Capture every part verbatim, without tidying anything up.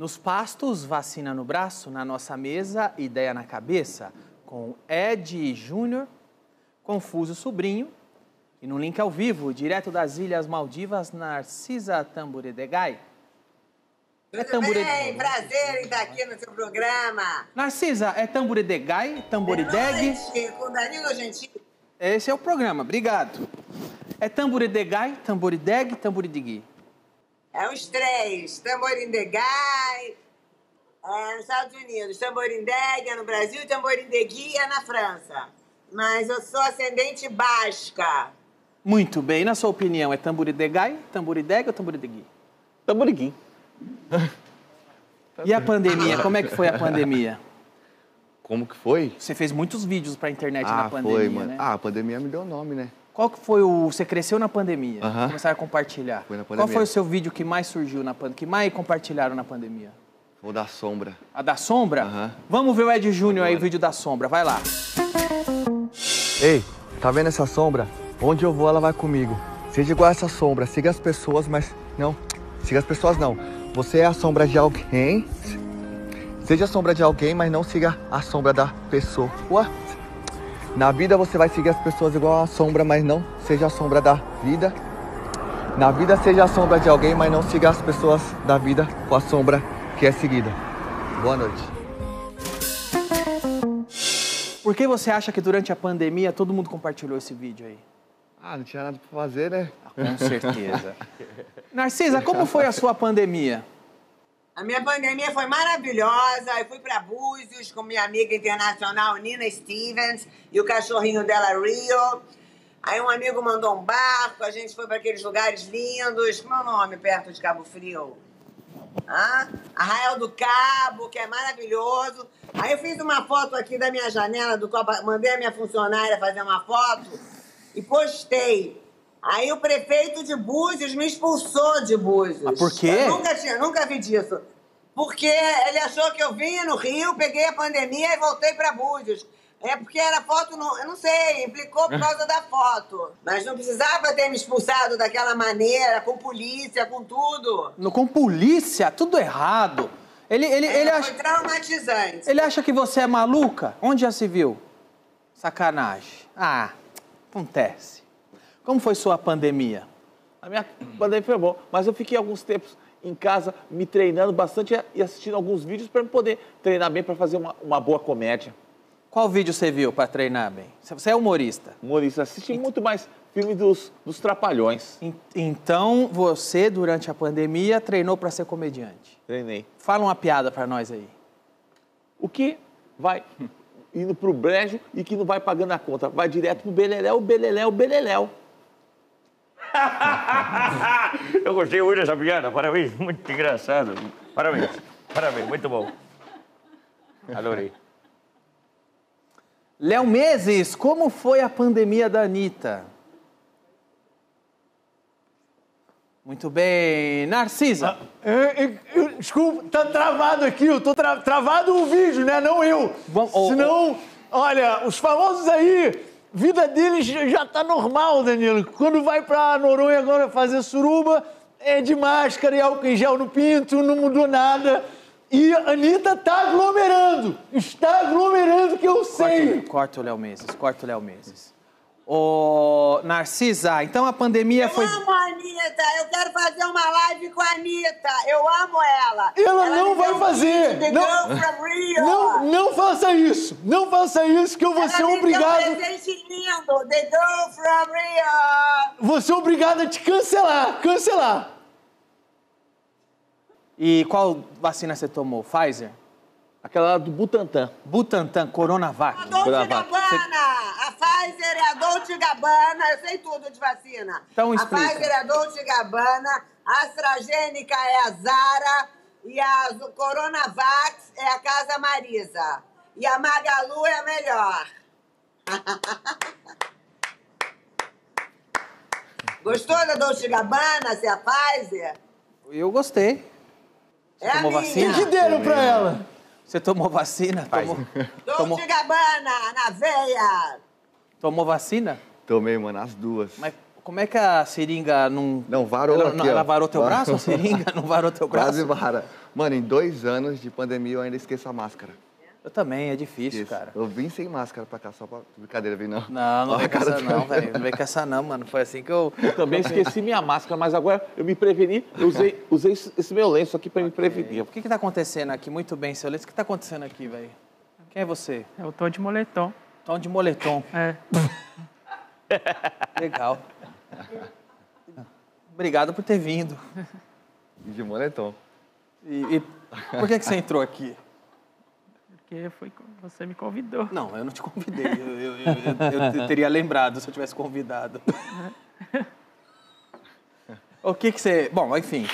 Nos pastos, vacina no braço, na nossa mesa, ideia na cabeça, com Ed Júnior, Confuso Sobrinho, e no link ao vivo, direto das Ilhas Maldivas, Narcisa Tamborindeguy. É Tamborindeguy. Prazer em estar aqui no seu programa. Narcisa, é Tamborindeguy, Tamborindeguy. Com Danilo Gentili. Esse é o programa, obrigado. É Tamborindeguy, Tamborindeguy, Tamborindeguy. É uns três, Tamborindeguy, é nos Estados Unidos, Tamborindeguy é no Brasil, Tamborindeguy é na França. Mas eu sou ascendente basca. Muito bem, na sua opinião, é Tamborindeguy, Tamborindeguy ou Tamborindeguy? Tamborindeguy. E a pandemia, como é que foi a pandemia? Como que foi? Você fez muitos vídeos pra internet ah, na pandemia, foi, mano. Né? Ah, a pandemia me deu o nome, né? Qual que foi o... Você cresceu na pandemia, uh-huh. começaram a compartilhar. Foi na pandemia. Qual foi o seu vídeo que mais surgiu na pandemia, que mais compartilharam na pandemia? O da sombra. A da sombra? Uh-huh. Vamos ver o Ed Júnior aí, o vídeo da sombra, vai lá. Ei, tá vendo essa sombra? Onde eu vou, ela vai comigo. Seja igual a essa sombra, siga as pessoas, mas... Não, siga as pessoas não. Você é a sombra de alguém. Seja a sombra de alguém, mas não siga a sombra da pessoa. Ué? Na vida você vai seguir as pessoas igual a sombra, mas não seja a sombra da vida. Na vida seja a sombra de alguém, mas não siga as pessoas da vida com a sombra que é seguida. Boa noite. Por que você acha que durante a pandemia todo mundo compartilhou esse vídeo aí? Ah, não tinha nada pra fazer, né? Ah, com certeza. Narcisa, como foi a sua pandemia? A minha pandemia foi maravilhosa, eu fui para Búzios com minha amiga internacional Nina Stevens e o cachorrinho dela, Rio. Aí um amigo mandou um barco, a gente foi para aqueles lugares lindos, como é o nome perto de Cabo Frio? Ah, Arraial do Cabo, que é maravilhoso. Aí eu fiz uma foto aqui da minha janela do Copa, mandei a minha funcionária fazer uma foto e postei. Aí o prefeito de Búzios me expulsou de Búzios. Ah, por quê? Eu nunca, tinha, nunca vi disso. Porque ele achou que eu vinha no Rio, peguei a pandemia e voltei para Búzios. É porque era foto, no, eu não sei, implicou por causa da foto. Mas não precisava ter me expulsado daquela maneira, com polícia, com tudo. No, com polícia? Tudo errado. Ele, ele, ele, ele acha, foi traumatizante. Ele acha que você é maluca? Onde já se viu? Sacanagem. Ah, acontece. Como foi sua pandemia? A minha pandemia foi boa, mas eu fiquei alguns tempos em casa me treinando bastante e assistindo alguns vídeos para poder treinar bem, para fazer uma, uma boa comédia. Qual vídeo você viu para treinar bem? Você é humorista? Humorista. Assisti então... muito mais filmes dos, dos Trapalhões. Então, você, durante a pandemia, treinou para ser comediante? Treinei. Fala uma piada para nós aí. O que vai... indo pro brejo e que não vai pagando a conta. Vai direto pro beleléu, beleléu, beleléu. Eu gostei muito dessa piada, parabéns, muito engraçado. Parabéns, parabéns, muito bom. Adorei. Léo Mendes, como foi a pandemia da Anitta? Muito bem, Narcisa. Ah, eu, eu, eu, desculpa, tá travado aqui, eu tô tra, travado o vídeo, né? Não eu. Bom, oh, senão, oh. olha, os famosos aí... Vida deles já tá normal, Danilo. Quando vai pra Noronha agora fazer suruba, é de máscara e álcool em gel no pinto, não mudou nada. E a Anitta tá aglomerando. Está aglomerando, que eu corta, sei. Corta o Léo Mendes, corta o Léo Mendes. Ô, Narcisa, então a pandemia eu foi... Eu amo a Anitta, eu quero fazer uma live com a Anitta. Eu amo ela. Ela, ela não vai fazer. Não, não, não faça isso. Não faça isso que eu vou ela ser obrigado... Ela me deu um presente lindo. They go from Rio. Vou ser obrigado a te cancelar, cancelar. E qual vacina você tomou? Pfizer? Aquela do Butantan. Butantan, Coronavax. A Dolce e Gabbana! A Pfizer é a Dolce e Gabbana, eu sei tudo de vacina. Então explica. A Pfizer é a Dolce e Gabbana, a AstraZeneca é a Zara e a Coronavax é a Casa Marisa. E a Magalu é a melhor. Gostou da Dolce e Gabbana, se é a Pfizer? Eu gostei. Você é tomou a vacina? O que deram pra ela? Você tomou vacina? Tomou... tomou... Dolce e Gabbana, na veia! Tomou vacina? Tomei, mano, as duas. Mas como é que a seringa não... Não, varou ela, aqui, ela varou teu varou. braço? A seringa não varou teu braço? Quase vara. Mano, em dois anos de pandemia eu ainda esqueço a máscara. Eu também, é difícil, isso. cara. Eu vim sem máscara pra cá, só pra... Brincadeira, vim não. Não, não vem com essa não, velho. Não vem com essa não, mano. Foi assim que eu... eu também esqueci minha máscara, mas agora eu me preveni. Eu usei, usei esse meu lenço aqui pra okay. me prevenir. O que que tá acontecendo aqui? Muito bem, seu lenço. O que tá acontecendo aqui, velho? Quem é você? É o Tom de Moletom. Tom de Moletom. É. Legal. Obrigado por ter vindo. De moletom. E, e por que que você entrou aqui? Porque foi, você me convidou. Não, eu não te convidei. Eu, eu, eu, eu, eu teria lembrado se eu tivesse convidado. O que que você... Bom, enfim.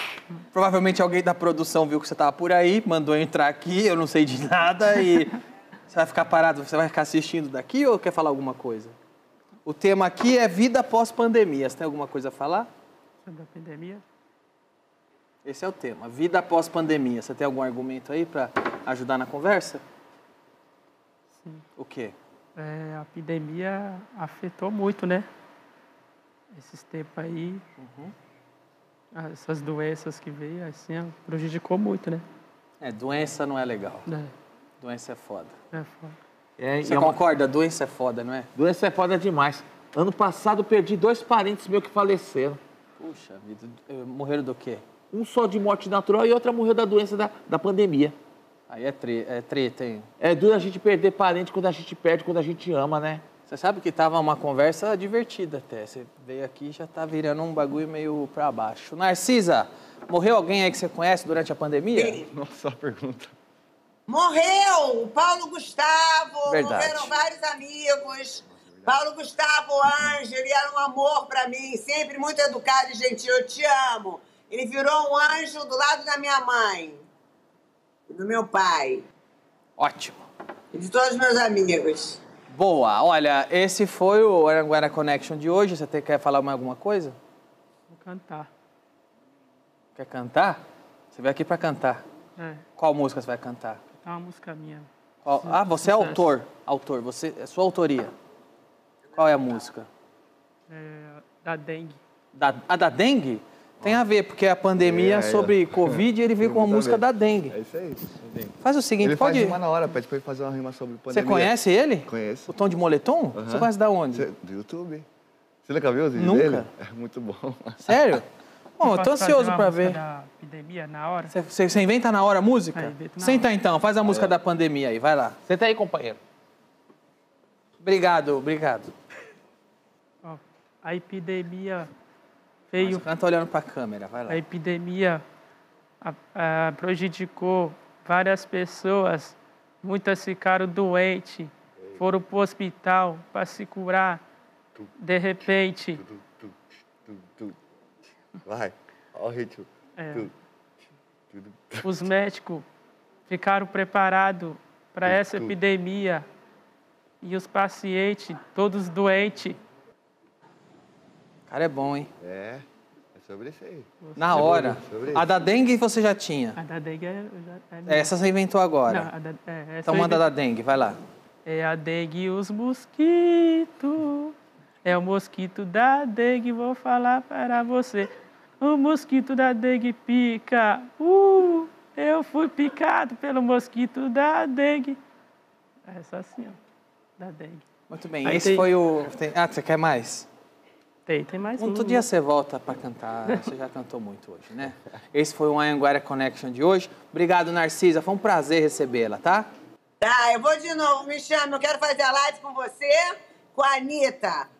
Provavelmente alguém da produção viu que você estava por aí, mandou entrar aqui, eu não sei de nada e... Você vai ficar parado, você vai ficar assistindo daqui ou quer falar alguma coisa? O tema aqui é vida pós-pandemia. Você tem alguma coisa a falar? Sobre a pandemia? Esse é o tema, vida pós-pandemia. Você tem algum argumento aí para ajudar na conversa? Sim. O quê? É, a pandemia afetou muito, né? Esses tempos aí, uhum. essas doenças que veio, assim, prejudicou muito, né? É, doença não é legal. É. Doença é foda. É foda. É, Você é uma... concorda? Doença é foda, não é? Doença é foda demais. Ano passado eu perdi dois parentes meus que faleceram. Puxa vida, morreram do quê? Um só de morte natural e outra morreu da doença da, da pandemia. Aí é, tre é treta, hein? É duro a gente perder parente quando a gente perde, quando a gente ama, né? Você sabe que tava uma conversa divertida até. Você veio aqui e já tá virando um bagulho meio pra baixo. Narcisa, morreu alguém aí que você conhece durante a pandemia? Sim. Nossa, a pergunta. Morreu o Paulo Gustavo, Verdade. morreram vários amigos. Paulo Gustavo, anjo, ele era um amor pra mim, sempre muito educado e gentil, eu te amo. Ele virou um anjo do lado da minha mãe e do meu pai. Ótimo. E de todos os meus amigos. Boa. Olha, esse foi o Anhanguera Connection de hoje. Você quer falar mais alguma coisa? Vou cantar. Quer cantar? Você veio aqui pra cantar. É. Qual música você vai cantar? É uma música minha. Qual? Ah, você é autor. Autor. Você, é sua autoria. Qual é a música? É, da dengue. Da, a da dengue? Tem a ver, porque a pandemia é, é, sobre é. Covid, ele veio com a música da dengue. É isso aí. Faz o seguinte, ele pode... Ele faz uma na hora, pra depois fazer uma rima sobre pandemia. Você conhece ele? Conheço. O Tom de Moletom? Uhum. Você conhece da onde? Cê... Do YouTube. Você nunca viu os vídeos nunca? dele? É muito bom. Sério? Bom, eu, eu tô ansioso pra ver. Da pandemia na hora? Você inventa na hora a música? É, invento na Senta hora. então, faz a música é. da pandemia aí, vai lá. Senta aí, companheiro. Obrigado, obrigado. Oh, a epidemia... Veio... Canta olhando para a câmera, vai lá. A epidemia a, a, prejudicou várias pessoas, muitas ficaram doentes, foram para o hospital para se curar, de repente... Vai, olha o ritmo. Os médicos ficaram preparados para essa epidemia e os pacientes, todos doentes... Cara, é bom, hein? É, é sobre isso aí. Na hora. A da dengue você já tinha? A da dengue é... é essa você inventou agora. Não, a da, é, essa então manda invent... da dengue, vai lá. É a dengue e os mosquitos. É o mosquito da dengue, vou falar para você. O mosquito da dengue pica. Uh, eu fui picado pelo mosquito da dengue. É só assim, ó. Da dengue. Muito bem, aí esse tem... foi o... Ah, você quer mais? Tem, tem mais um. Todo dia você volta para cantar, você já cantou muito hoje, né? Esse foi o Anhanguera Connection de hoje. Obrigado, Narcisa, foi um prazer recebê-la, tá? Tá, eu vou de novo, me chama, eu quero fazer a live com você, com a Anitta.